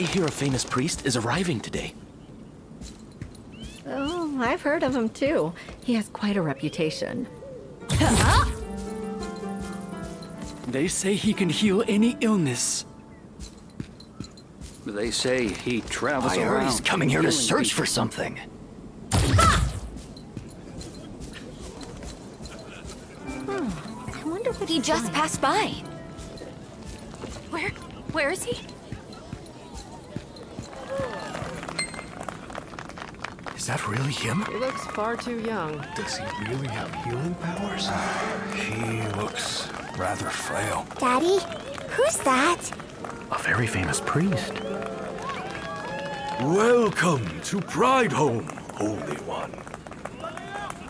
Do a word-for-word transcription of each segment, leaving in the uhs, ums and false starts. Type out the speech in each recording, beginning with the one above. I hear a famous priest is arriving today. Oh, I've heard of him too. He has quite a reputation. They say he can heal any illness. They say he travels I around. He's coming here to search people. for something. Hmm. I wonder what he just doing. passed by. Where? Where is he? Is that really him? He looks far too young. Does he really have healing powers? Uh, he looks rather frail. Daddy, who's that? A very famous priest. Welcome to Pride Home, Holy One.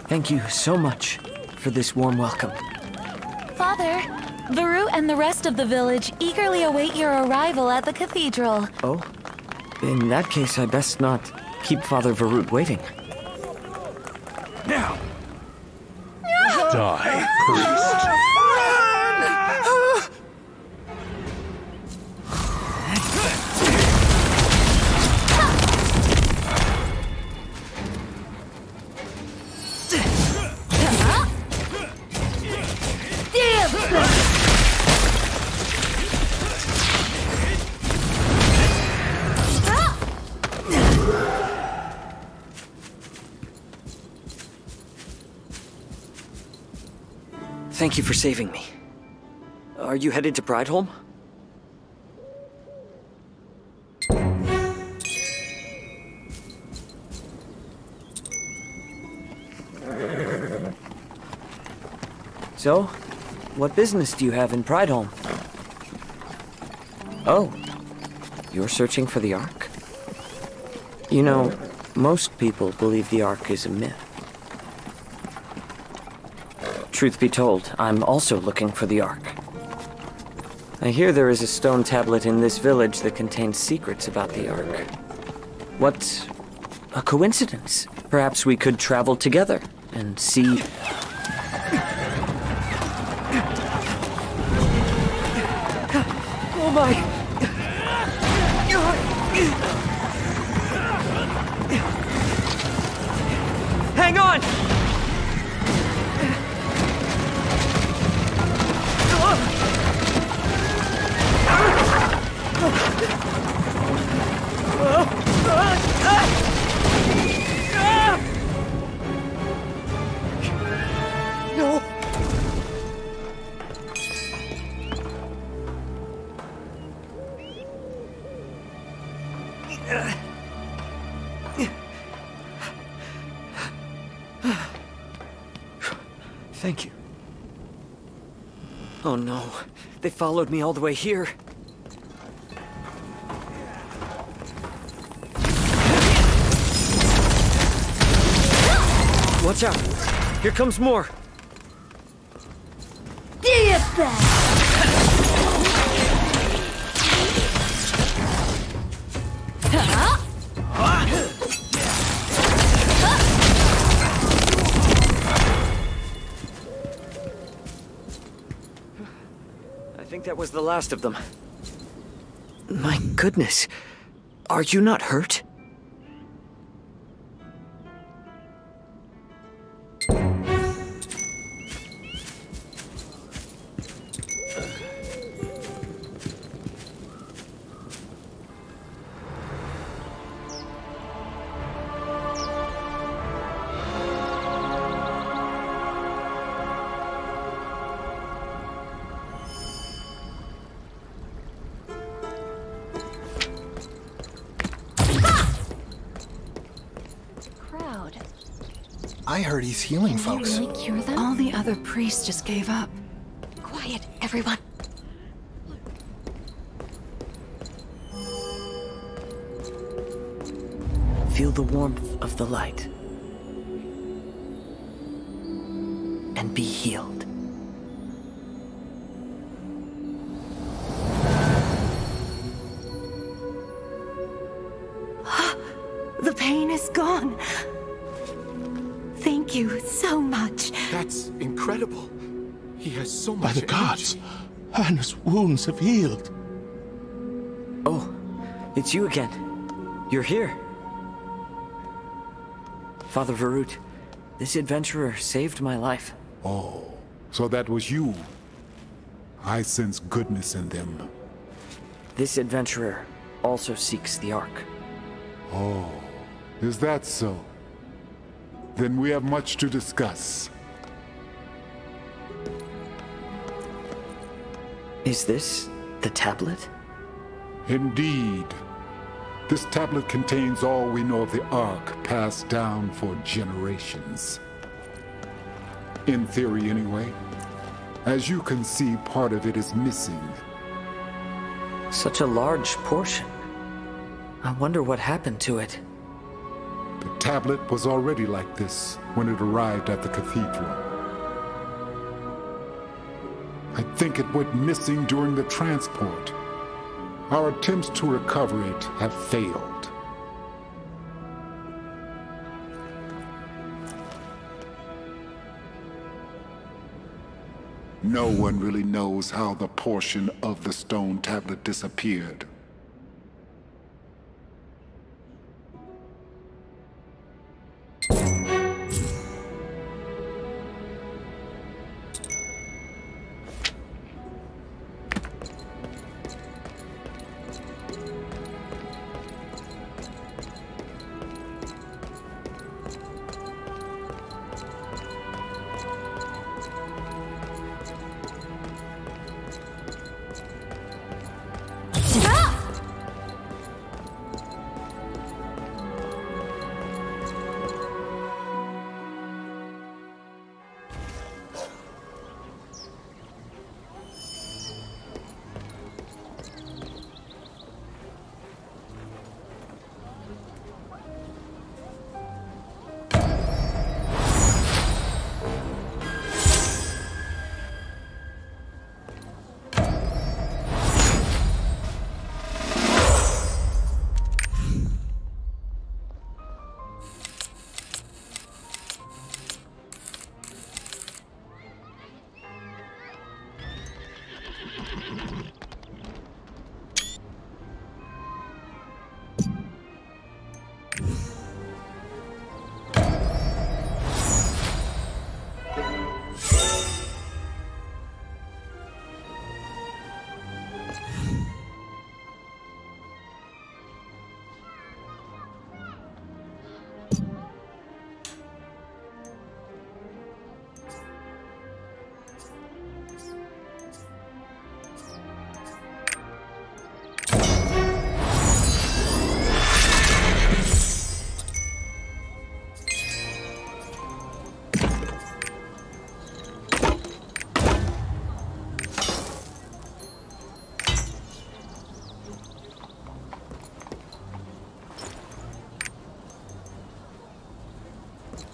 Thank you so much for this warm welcome. Father, Varut and the rest of the village eagerly await your arrival at the cathedral. Oh? In that case, I best not... keep Father Varut waiting. Now! No. Die, priest! Run! Thank you for saving me. Are you headed to Prideholm? So, what business do you have in Prideholm? Oh, you're searching for the Ark? You know, most people believe the Ark is a myth. Truth be told, I'm also looking for the Ark. I hear there is a stone tablet in this village that contains secrets about the Ark. What a coincidence. Perhaps we could travel together and see... Oh my... Hang on! No. Thank you. Oh no, they followed me all the way here. Watch out! Here comes more! I think that was the last of them. My goodness. Are you not hurt? I heard he's healing folks. Can you really cure them? All the other priests just gave up. Quiet, everyone. Feel the warmth of the light. And be healed. The pain is gone. Thank you so much. That's incredible. He has so much energy. By the gods, Anna's wounds have healed. Oh, It's you again. You're here. Father Varut, this adventurer saved my life. Oh, so that was you. I sense goodness in them. This adventurer also seeks the Ark. Oh, is that so? Then we have much to discuss. Is this the tablet? Indeed. This tablet contains all we know of the Ark, passed down for generations. In theory, anyway. As you can see, part of it is missing. Such a large portion. I wonder what happened to it. The tablet was already like this when it arrived at the cathedral. I think it went missing during the transport. Our attempts to recover it have failed. No one really knows how the portion of the stone tablet disappeared.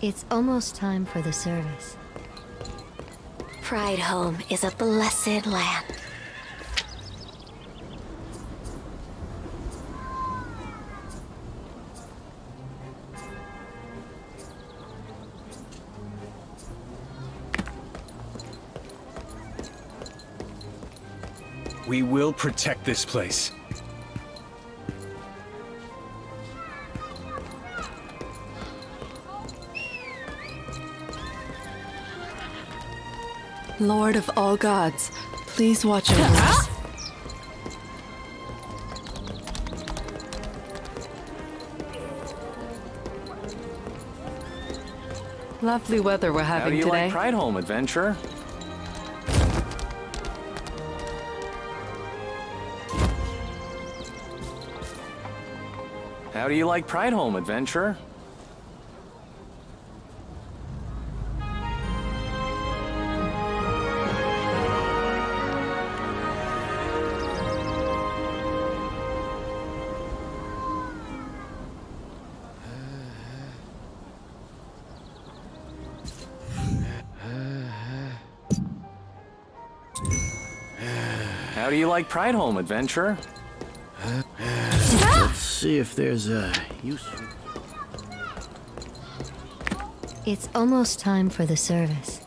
It's almost time for the service. Pride Home is a blessed land. We will protect this place. Lord of all gods, please watch over us. Lovely weather we're having today. How do you like Pride Home, adventurer? How do you like Pride Home, adventurer? How do you like Pride Home, adventurer? Let's see if there's a use. It's almost time for the service.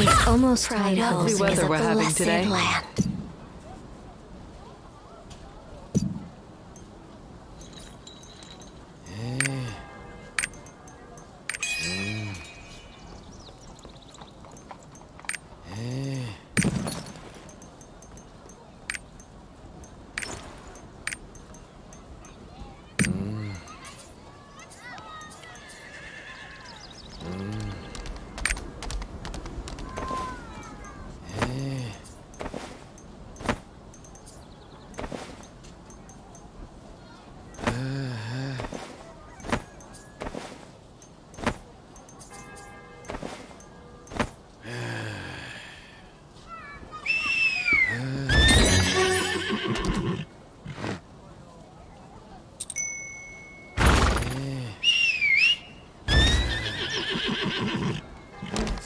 These almost tied holes is a we're having today. Land.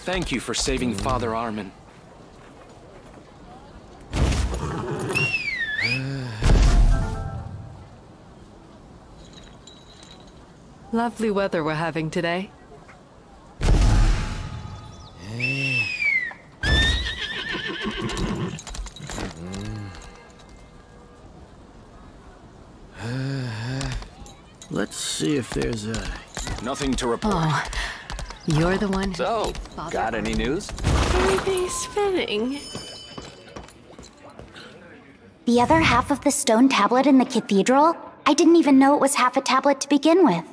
Thank you for saving Father Armen. Lovely weather we're having today. Let's see if there's a... Nothing to report. Oh. You're the one. So, got any news? Everything's fitting. The other half of the stone tablet in the cathedral? I didn't even know it was half a tablet to begin with.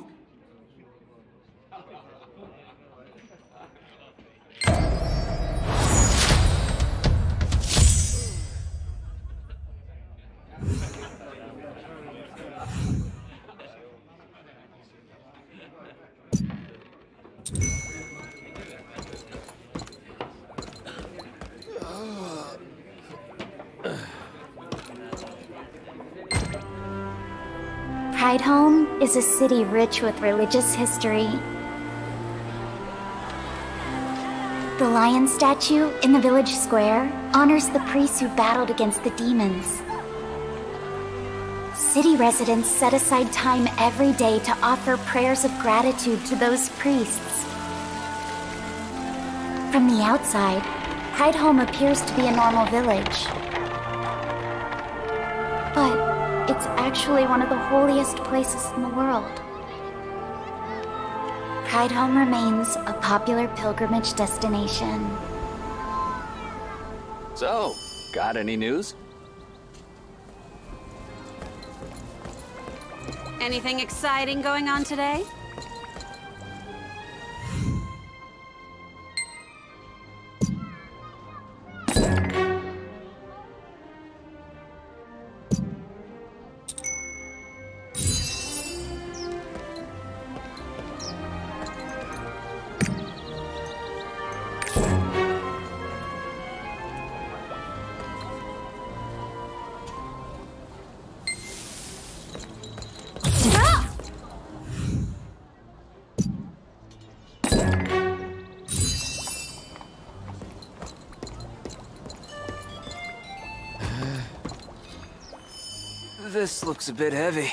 Pride Home is a city rich with religious history. The lion statue in the village square honors the priests who battled against the demons. City residents set aside time every day to offer prayers of gratitude to those priests. From the outside, Pride Home appears to be a normal village. But it's actually one of the holiest places in the world. Pride Home remains a popular pilgrimage destination. So, got any news? Anything exciting going on today? This looks a bit heavy.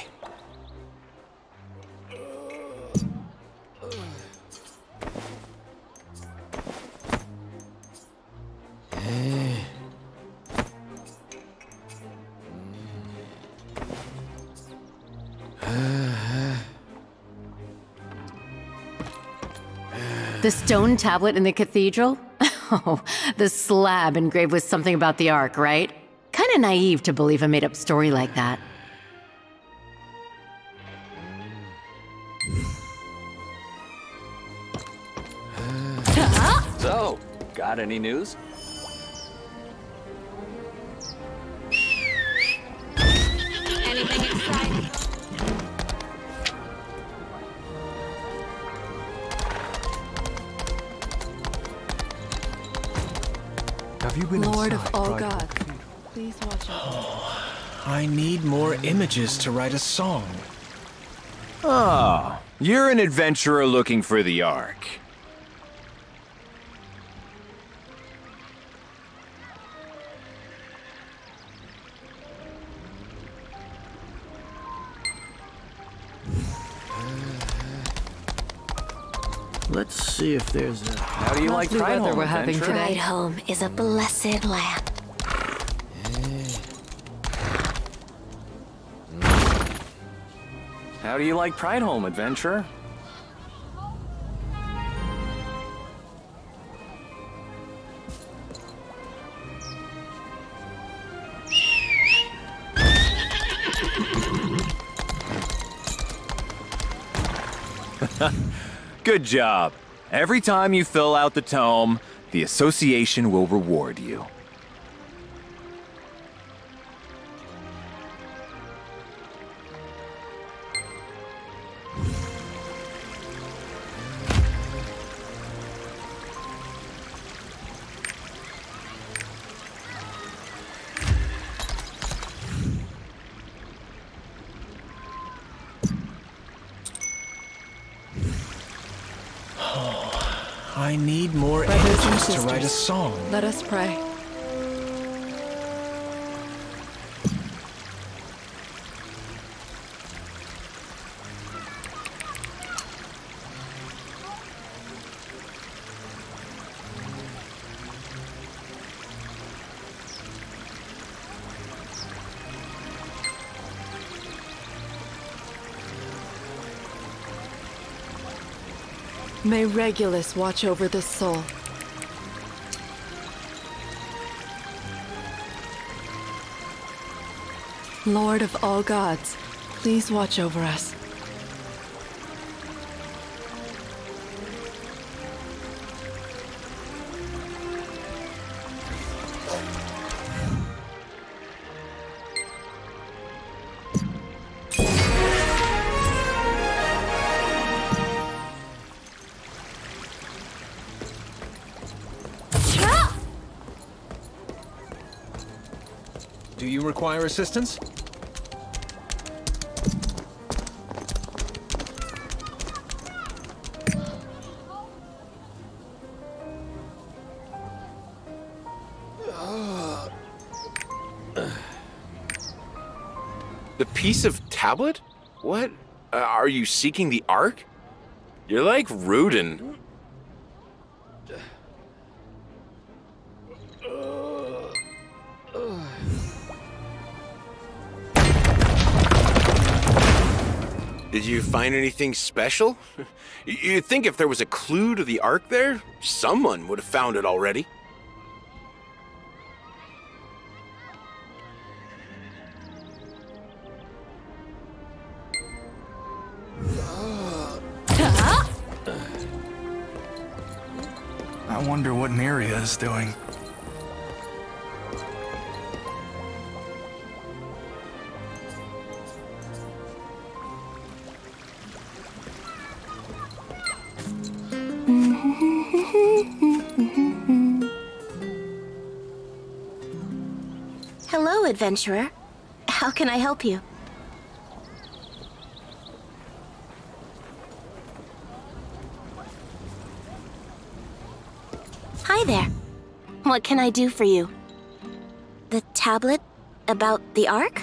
The stone tablet in the cathedral? Oh, the slab engraved with something about the Ark, right? Kinda naive to believe a made-up story like that. So, got any news? Anything exciting? Have you been Lord inside, of all right? God, please watch out. Oh, I need more images to write a song. Ah, oh, you're an adventurer looking for the Ark. Let's see if there's a... How do you like Pride Home? We're having Pride Home is a blessed land. How do you like Pride Home, adventurer? Good job. Every time you fill out the tome, the association will reward you. I need more energies to write a song. Let us pray. May Regulus watch over this soul. Lord of all gods, please watch over us. Require assistance? The piece of tablet? What? Uh, are you seeking the Ark? You're like Rudin. Did you find anything special? You'd think if there was a clue to the Ark there, someone would have found it already. I wonder what Nerea is doing. Hello, adventurer. How can I help you? Hi there. What can I do for you? The tablet about the Ark?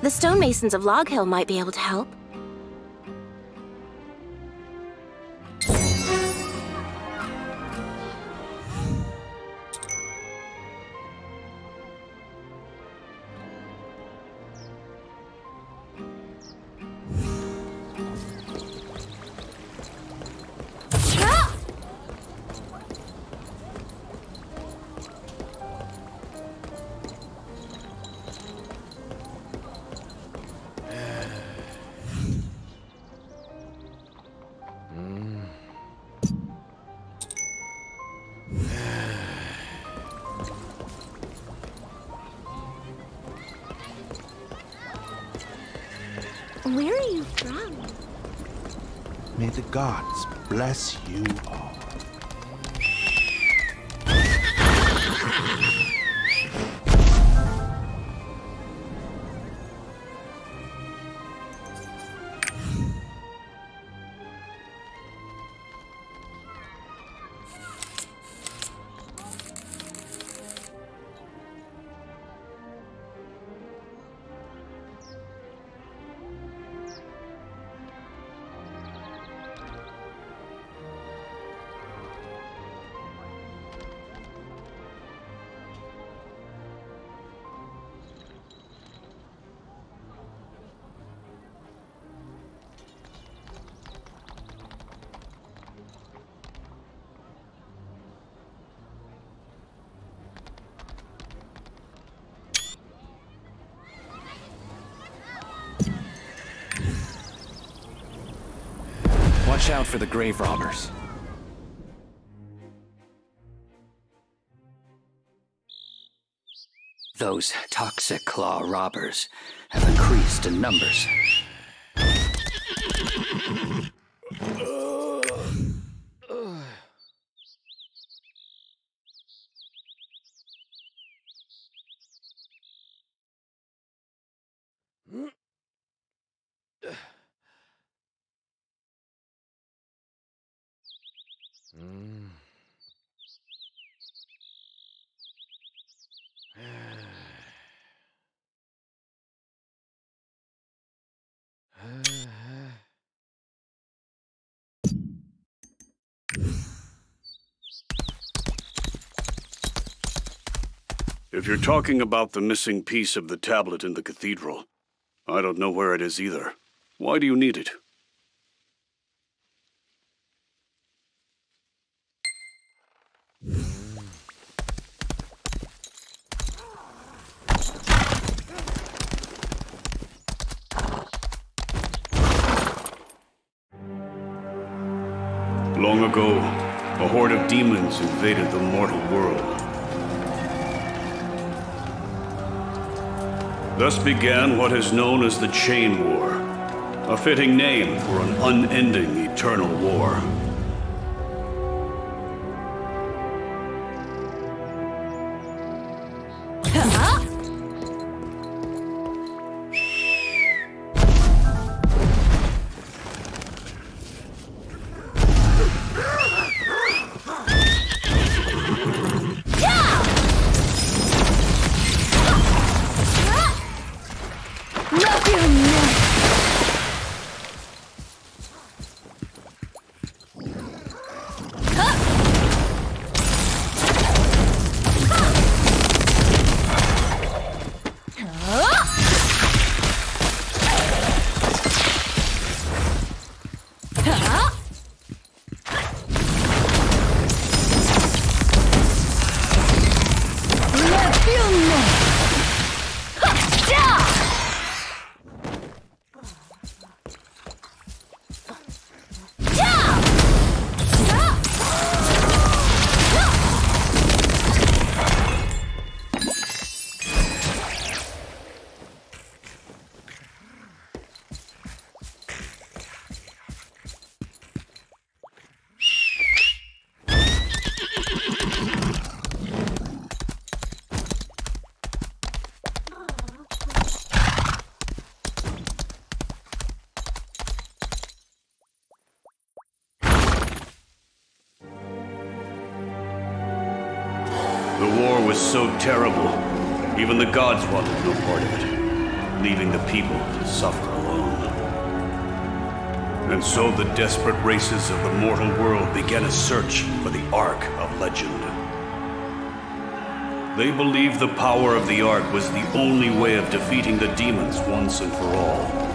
The stonemasons of Log Hill might be able to help. Where are you from? May the gods bless you all. Watch out for the grave robbers. Those Toxiclaw robbers have increased in numbers. If you're talking about the missing piece of the tablet in the cathedral, I don't know where it is either. Why do you need it? Long ago, a horde of demons invaded the mortal world. Thus began what is known as the Chain War, a fitting name for an unending eternal war. So terrible, even the gods wanted no part of it, leaving the people to suffer alone. And so the desperate races of the mortal world began a search for the Ark of Legend. They believed the power of the Ark was the only way of defeating the demons once and for all.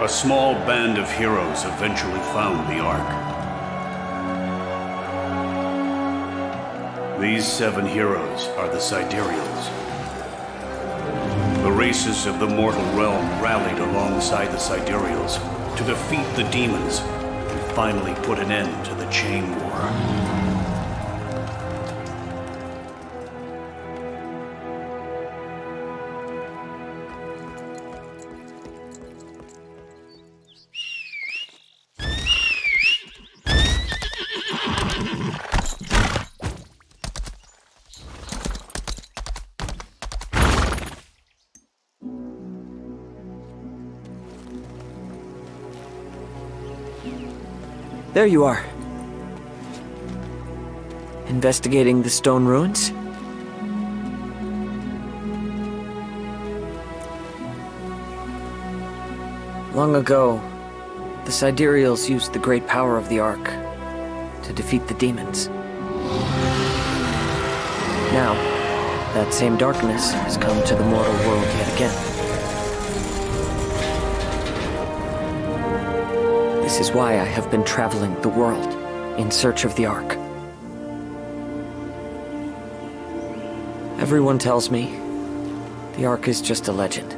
A small band of heroes eventually found the Ark. These seven heroes are the Sidereals. The races of the mortal realm rallied alongside the Sidereals to defeat the demons and finally put an end to the Chain War. There you are. Investigating the stone ruins? Long ago, The Sidereals used the great power of the Ark to defeat the demons. Now, that same darkness has come to the mortal world yet again. This is why I have been traveling the world in search of the Ark. Everyone tells me the Ark is just a legend.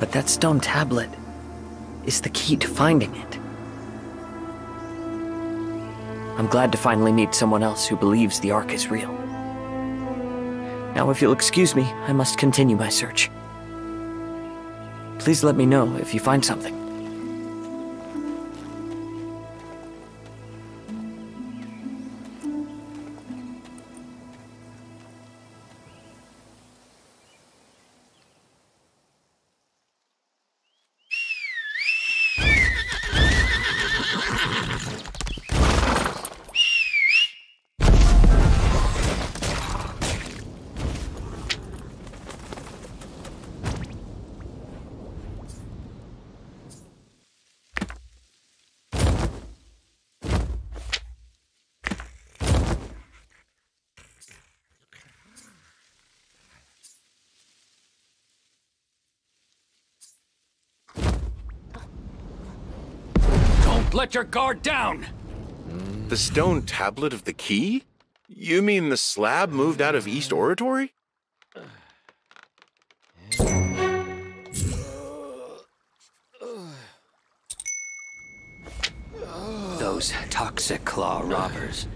But that stone tablet is the key to finding it. I'm glad to finally meet someone else who believes the Ark is real. Now, if you'll excuse me, I must continue my search. Please let me know if you find something. Let your guard down! The stone tablet of the key? You mean the slab moved out of East Oratory? Those Toxiclaw robbers.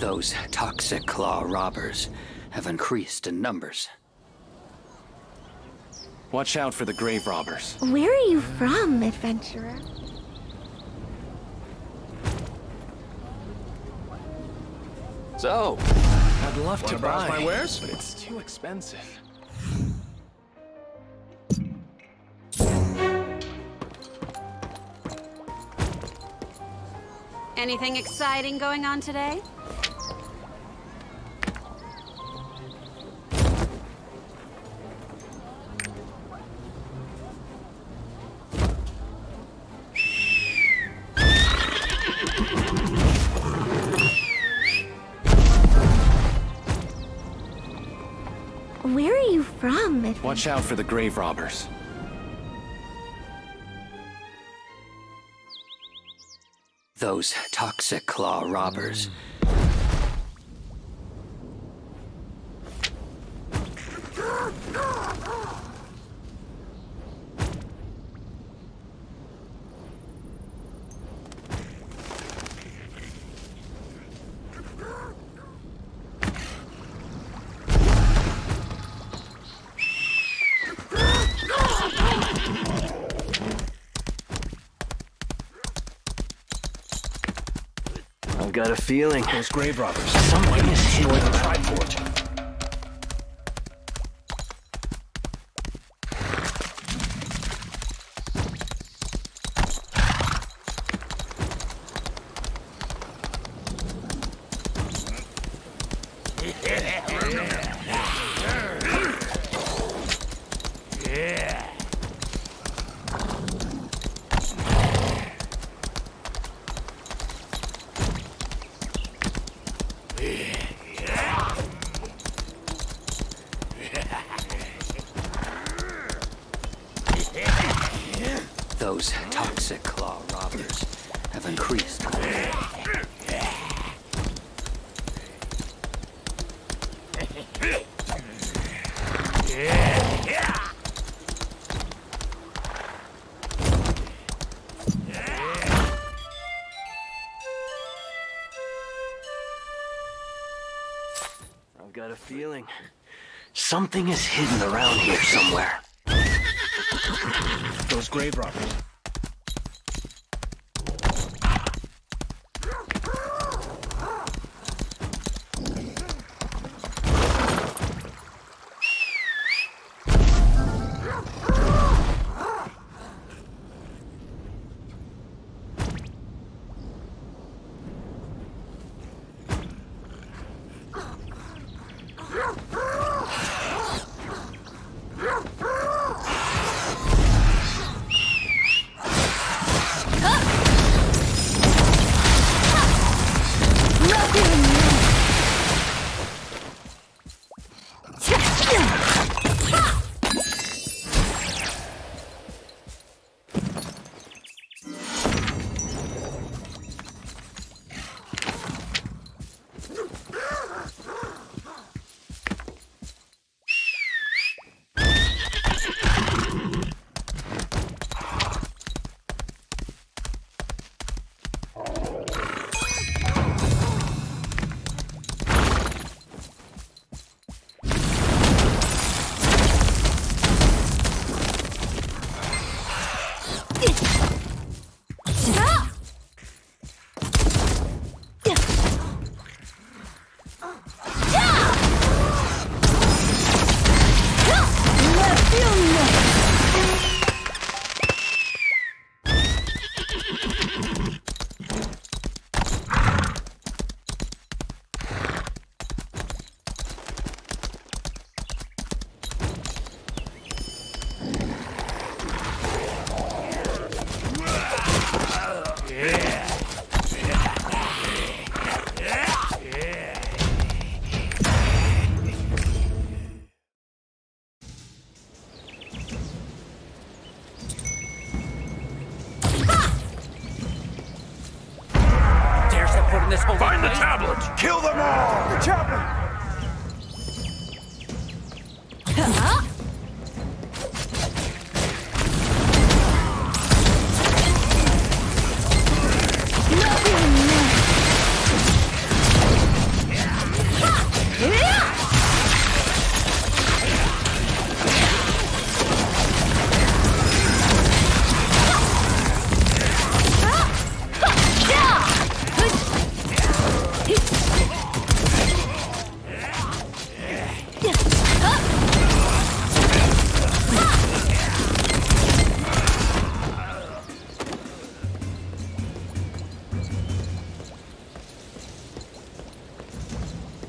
Those Toxiclaw robbers have increased in numbers. Watch out for the grave robbers. Where are you from, adventurer? So, I'd love to buy my wares, but it's too expensive. Anything exciting going on today? Watch out for the grave robbers. Those Toxiclaw robbers. Got a feeling. Those grave robbers. Someone is destroyed the Triport. Those Toxiclaw robbers have increased. I've got had a feeling. Something is hidden around here somewhere. Those grave robbers.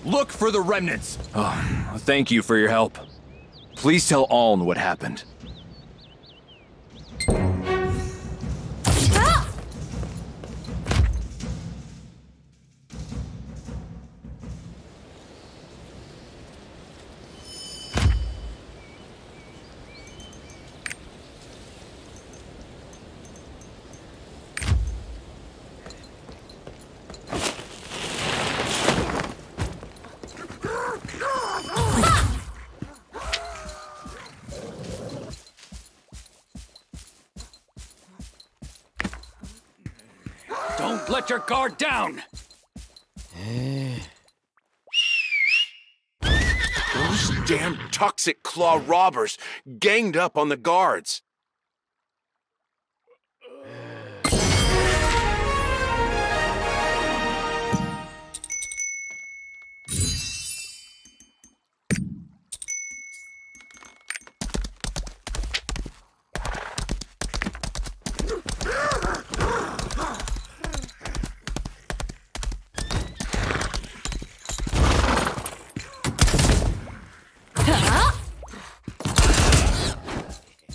Look for the remnants! Oh, thank you for your help. Please tell Auln what happened. Your guard down! Those damn Toxiclaw robbers ganged up on the guards.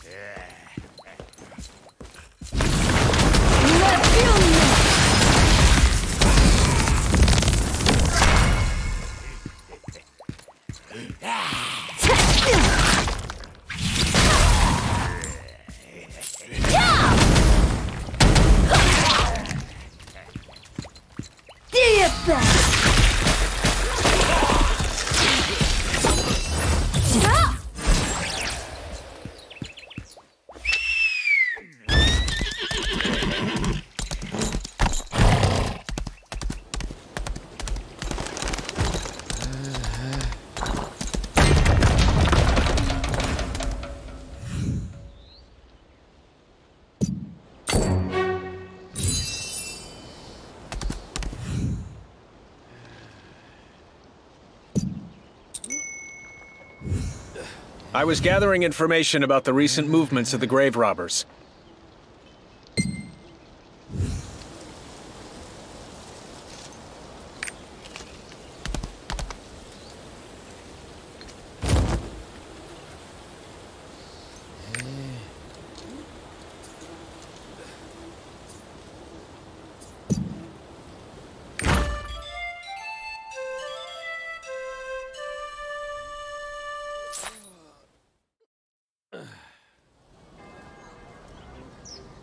Yeah. I was gathering information about the recent movements of the grave robbers.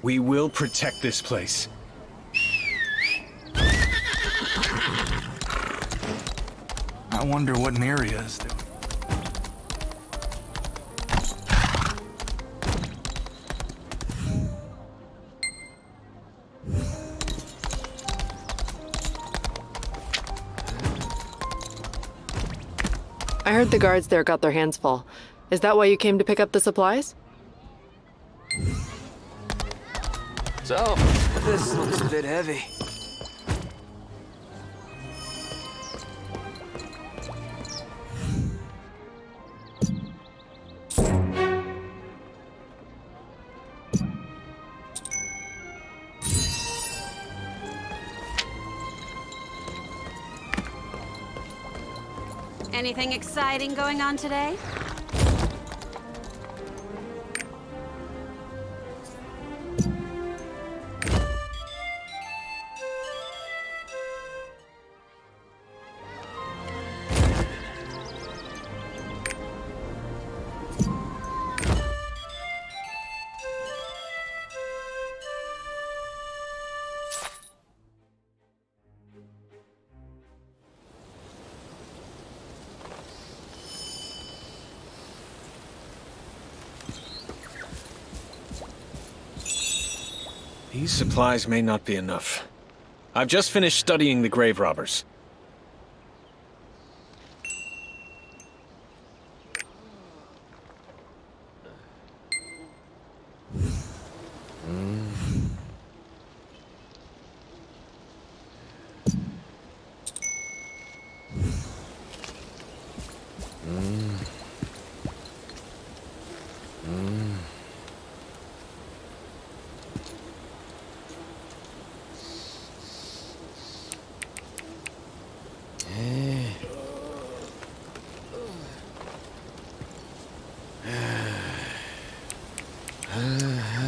We will protect this place. I wonder what Nerea is doing. I heard the guards there got their hands full. Is that why you came to pick up the supplies? So, this looks a bit heavy. Anything exciting going on today? These supplies may not be enough. I've just finished studying the grave robbers. Uh...